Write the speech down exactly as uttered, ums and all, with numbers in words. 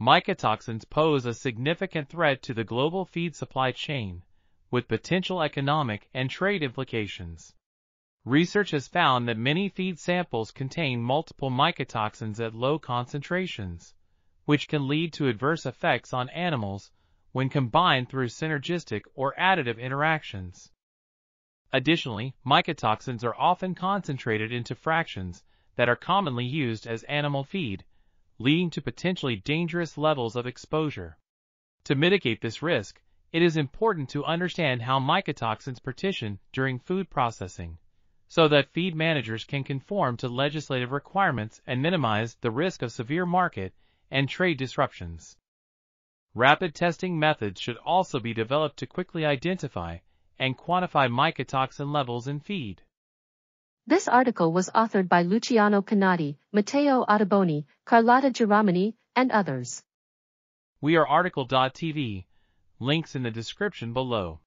mycotoxins pose a significant threat to the global feed supply chain, with potential economic and trade implications. Research has found that many feed samples contain multiple mycotoxins at low concentrations, which can lead to adverse effects on animals when combined through synergistic or additive interactions. Additionally, mycotoxins are often concentrated into fractions that are commonly used as animal feed, leading to potentially dangerous levels of exposure. To mitigate this risk, it is important to understand how mycotoxins partition during food processing, so that feed managers can conform to legislative requirements and minimize the risk of severe market and trade disruptions. Rapid testing methods should also be developed to quickly identify and quantify mycotoxin levels in feed. This article was authored by Luciano Pinotti, Matteo Ottoboni, Carlotta Giromini, and others. We are article dot T V, links in the description below.